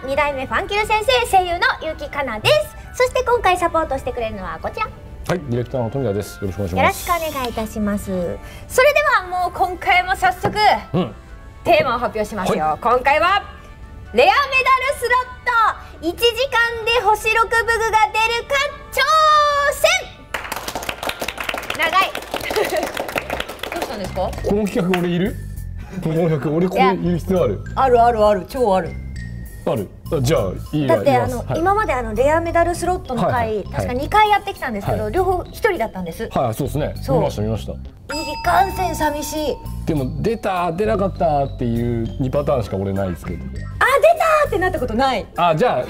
は2代目ファンキル先生声優の結城かなです。そして今回サポートしてくれるのはこちら、はい、ディレクターの富田です。よろしくお願いします。よろしくお願いいたします。それではもう今回も早速、テーマを発表しますよ、はい、今回はレアメダルスロット1時間で星6分が出るか挑戦。長いどうしたんですかこの企画。俺いるこの企画俺これいる必要ある？あるあるある、超あるある。じゃあいいだって今までレアメダルスロットの回確か2回やってきたんですけど、両方1人だったんです。はい、そうですね、見ました見ました。いかんせん寂しい。でも出た出なかったっていう2パターンしか俺ないですけど。あ、出たってなったことない。あ、じゃあ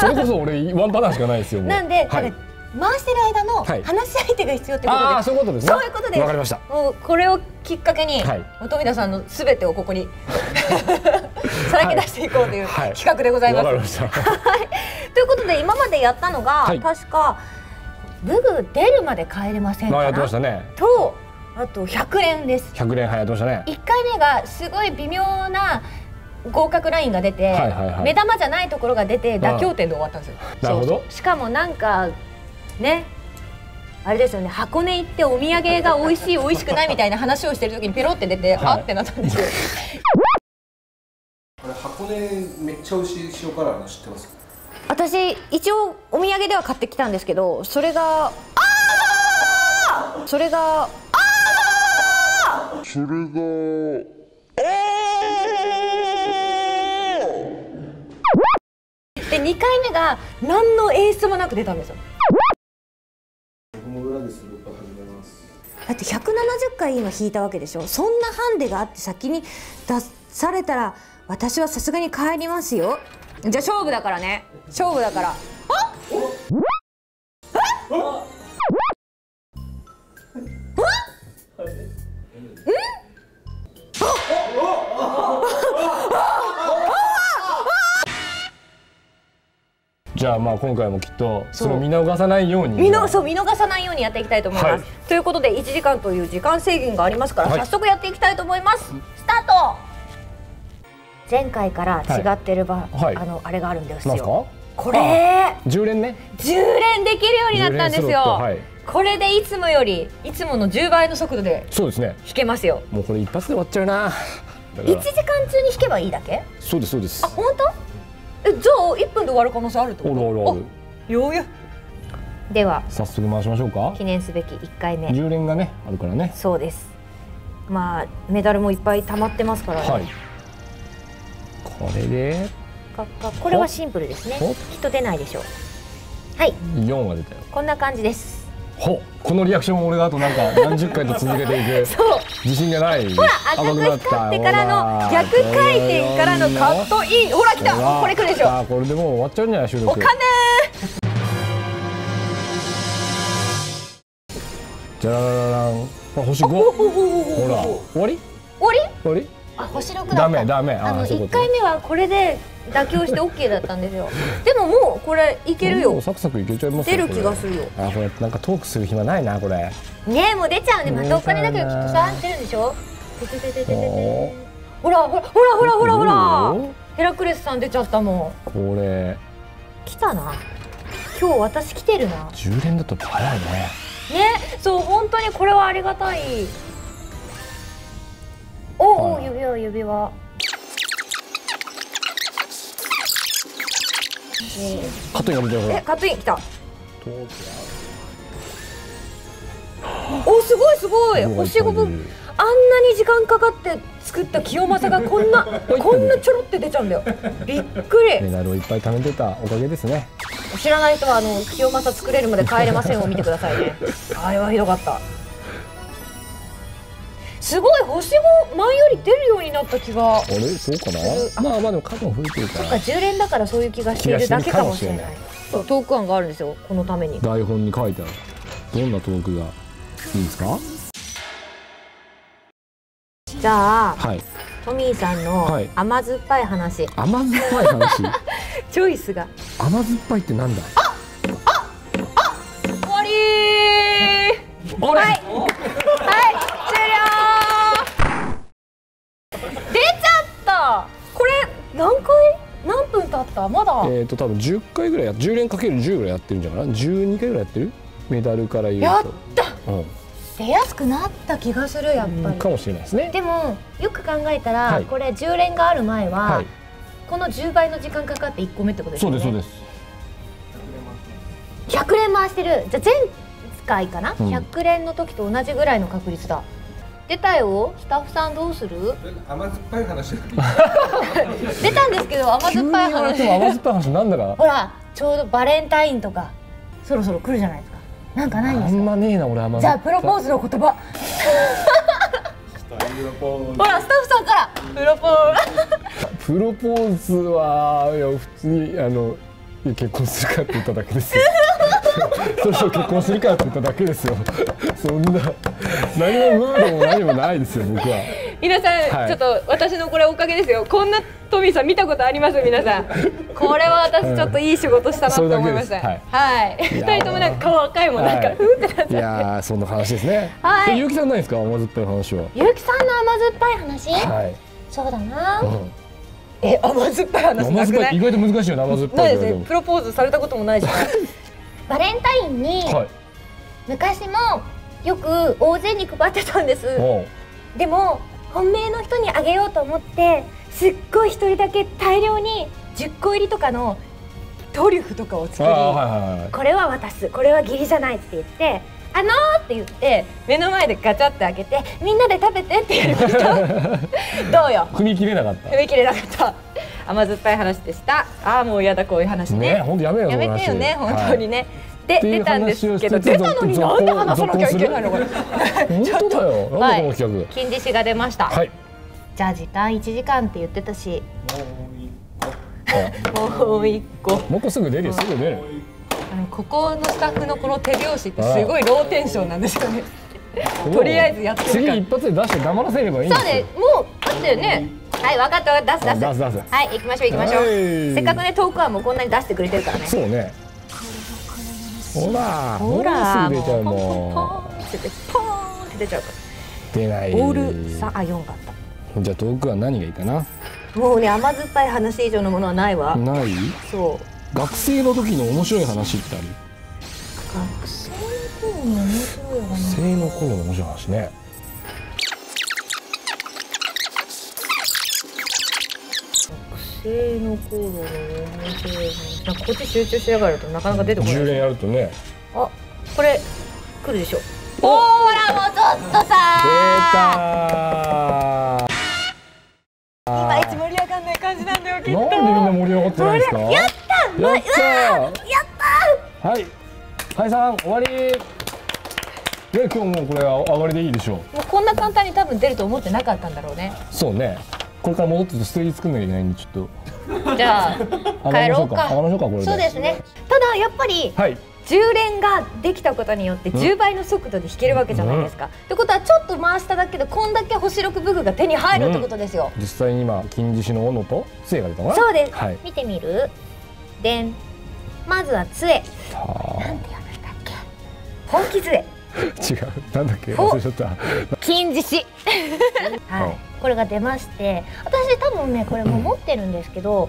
それこそ俺ワンパターンしかないですよ。なんで回してる間の話し相手が必要ってことで。ああ、そういうことですね。そういうことです。わかりました。もうこれをきっかけに富田さんのすべてをここにさらけ出していこうという企画でございます。わかりましたということで今までやったのが確かブグ出るまで帰れませんかなと、あと100連です。100連、はい、やってましたね。1回目がすごい微妙な合格ラインが出て、目玉じゃないところが出て妥協点で終わったんですよ。なるほど。しかもなんかね、あれですよね、箱根行ってお土産が美味しい美味しくないみたいな話をしてる時にペロって出て、はい、あってなったんですよこれ箱根めっちゃ美味しい塩辛の知ってます？私一応お土産では買ってきたんですけど、それがで2回目が何の演出もなく出たんですよ。だって170回今引いたわけでしょ。そんなハンデがあって先に出されたら私はさすがに帰りますよ。じゃあ勝負だからね、勝負だから。あっじゃあまあ今回もきっとそれを見逃さないように見逃さないようにやっていきたいと思います、はい、ということで1時間という時間制限がありますから、早速やっていきたいと思います、はい、スタート。前回から違ってる場、はい、あれがあるんですよ。これ10連ね、10連できるようになったんですよ、はい、これでいつもの10倍の速度で弾けますよ。もうこれ一発で終わっちゃうな。1時間中に弾けばいいだけ？そうですそうです。あ、本当？じゃあ1分で終わる可能性あるってこと？あるあるある。ようやでは早速回しましょうか。記念すべき1回目、10連がねあるからね。そうです。まあメダルもいっぱい溜まってますからね、はい、これでこれはシンプルですね。きっと出ないでしょう。はい、4は出たよ。こんな感じです。ほ、このリアクション俺があとなんか何十回と続けていく自信がない。ほら、赤く光ってからの逆回転からのカットイン。ほら来た、これ来るでしょ。これでもう終わっちゃうんじゃない？収録お金。じゃらららん、星5。ほら終わり終わり終わり。あ、星6だった。ダメダメ。1回目はこれで妥協して OK だったんですよでももうこれいけるよ。サクサクいけちゃいますよ。出る気がするよ。あ、これなんかトークする暇ないなこれ。ねえ、もう出ちゃうね。またお金だけどきっとさ出るんでしょ。ほらほらほらほらほらほら、ヘラクレスさん出ちゃったもん。これ来たな、今日私来てるな。10連だと早いね。ね、そう本当にこれはありがたい。おお、指輪指輪。カットインが出てる。ほらカットイン来た。お、すごいすごい。星5分、あんなに時間かかって作った清正がこんなちょろって出ちゃうんだよ。びっくり。メダルをいっぱい貯めてたおかげですね。知らない人は清正作れるまで帰れませんを見てくださいねあれはひどかった。すごい、星5前より出るようになった気が。あれそうかな。まあまあでも過去増えてるから。そっか、10連だからそういう気がしているだけかもしれない。そう、トーク案があるんですよ、このために。台本に書いてある。どんなトークがいいんですか？じゃあ、はい、トミーさんの甘酸っぱい話。はい、甘酸っぱい話チョイスが。甘酸っぱいってなんだ？あああ、終わりー。はいはい。出ちゃった。これ何分経っ多分10回ぐらい10連かける10ぐらいやってるんじゃないかな、12回ぐらいやってる、メダルから言うと。やった、うん、出やすくなった気がする、やっぱりかもしれないですね。でもよく考えたら、はい、これ10連がある前は、はい、この10倍の時間かかって1個目ってことですよね。そうです、そうです。100連回してる。じゃあ前回かな、うん、100連の時と同じぐらいの確率だ。出たよ、スタッフさんどうする？甘酸っぱい話出たんですけど、甘酸っぱい話。甘酸っぱい話なんだか。ほら、ちょうどバレンタインとかそろそろ来るじゃないですか。なんかないんですか？あんまねえな、俺甘酸っぱい。じゃあプロポーズの言葉。ほら、スタッフさんからプロポーズ。プロポーズは、いや普通に結婚するかって言っただけですよ。そろそろ結婚するかって言っただけですよ。そんな何もムードも何もないですよ、僕は。皆さん、はい、ちょっと私のこれおかげですよ。こんなトミーさん見たことあります？皆さん。これは私ちょっといい仕事したなと思いました。はい。二人ともなんか顔赤いもん、なんかふってなって。いやー、そんな話ですね。はい。ゆうきさんないですか、甘酸っぱい話は。ゆうきさんの甘酸っぱい話？はい。そうだな。甘酸っぱい話なくない？意外と難しいよね、甘酸っぱい。ないですね。プロポーズされたこともないし。バレンタインに昔もよく大勢に配ってたんです。でも本命の人にあげようと思って、すっごい1人だけ大量に10個入りとかのトリュフとかを作り、これは渡す、これは義理じゃないって言って「って言って目の前でガチャって開けて、みんなで食べてってやりました。どうよ、踏み切れなかった、踏み切れなかった甘酸っぱい話でした。ああ、もうやだ、こういう話ね。本当やめよ、やめてよね、本当にね。で、出たんですけど、出たのになんで話さなきゃいけないのこれ。本当だよ。なんでこの企画。金獅子が出ました。じゃあ時間1時間って言ってたし。もう一個。もう一個すぐ出るよ、すぐ出る。ここのスタッフのこの手拍子ってすごいローテンションなんですよね。とりあえずやってるから。次一発で出して黙らせればいいんですよ。そうね、もうだってね。はい、分かった、出す。はい、行きましょう、せっかくね、トークはもうこんなに出してくれてるからね。そうね。ほら、もうポンって出ちゃうから。出ない。ボール4があった。じゃあ、トークは何がいいかな。もうね、甘酸っぱい話以上のものはないわ。ない。そう。学生の時の面白い話ってある。学生の頃の面白い話。学生の頃の面白い話ね。の頃の面白い話、なんかこっち集中しながらとなかなか出てこない。10連やるとね。あ、これ来るでしょ。ほらもうちょっとさー。出たー。今一盛り上がんない感じなんだよ、きっと。なんでみんな盛り上がってないんですか。やった。やった。はい。解散終わり。いや今日もうこれは上がりでいいでしょう。もうこんな簡単に多分出ると思ってなかったんだろうね。そうね。これから戻ってストーリー作んなきゃいけないんで、ちょっとじゃあ帰ろうか。そうですね。ただやっぱり10連ができたことによって10倍の速度で引けるわけじゃないですか。ってことはちょっと回しただけでこんだけ星6武具が手に入るってことですよ。実際に今金獅子の斧と杖が出たのかな。そうです。見てみる。でん、まずは杖。なんて呼ぶんだっけ。本気杖。違う、なんだっけ忘れちゃった。金獅子。はい、これが出まして、私多分ねこれも持ってるんですけど、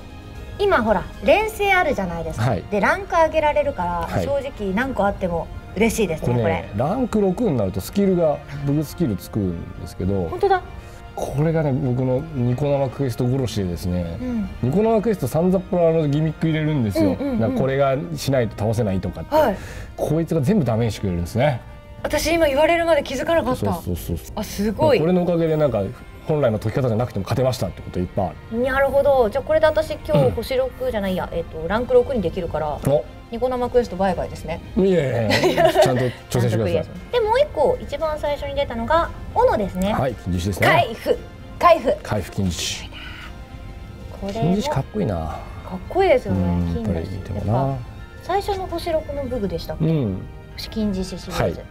今ほら連成あるじゃないですか、はい、でランク上げられるから、はい、正直何個あっても嬉しいですね。これランク6になるとスキルが武具スキルつくんですけど、本当だこれがね。僕のニコ生クエスト殺しでですね、うん、ニコ生クエストサンザップラのギミック入れるんですよ。これがしないと倒せないとかって、はい、こいつが全部ダメージくれるんですね。私今言われるまで気づかなかった。あ、すごい。これのおかげでなんか本来の解き方じゃなくても勝てましたってこといっぱいある。なるほど。じゃあこれで私今日星6じゃないや、ランク6にできるからニコ生クエストバイバイですね。いやいや、ちゃんと挑戦してください。でもう1個一番最初に出たのが斧ですね。はい、金獅子ですね。開封金獅子。これ金獅子かっこいいな。かっこいいですよね。金獅子ってか最初の星6の武具でしたっけ。金獅子シリーズ。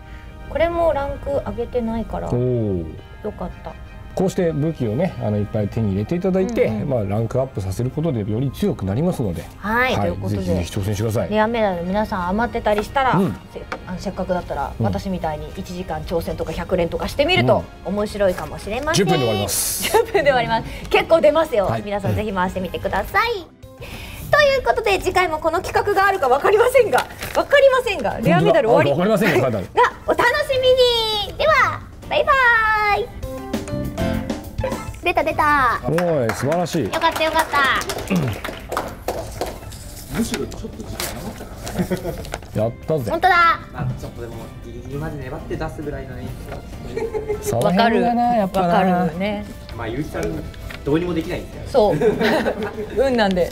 これもランク上げてないからよかった。こうして武器をね、いっぱい手に入れていただいて、まあランクアップさせることでより強くなりますので、ということでぜひ挑戦してください。レアメダル皆さん余ってたりしたら、せっかくだったら私みたいに1時間挑戦とか100連とかしてみると面白いかもしれません。10分で終わります。結構出ますよ。皆さんぜひ回してみてください。とということで次回もこの企画があるか分かりませんがレアメダル終わりがお楽しみに。ではバイバーイ。出たおい素晴らしい。よかったむしろちょっと時間余ったからねやったぜ。本当だ。まあちょっとでもギリギリまで粘って出すぐらいの演出は分かるやっぱ分かるね。まあゆうきさんどうにもできないんですよ。そう運なんで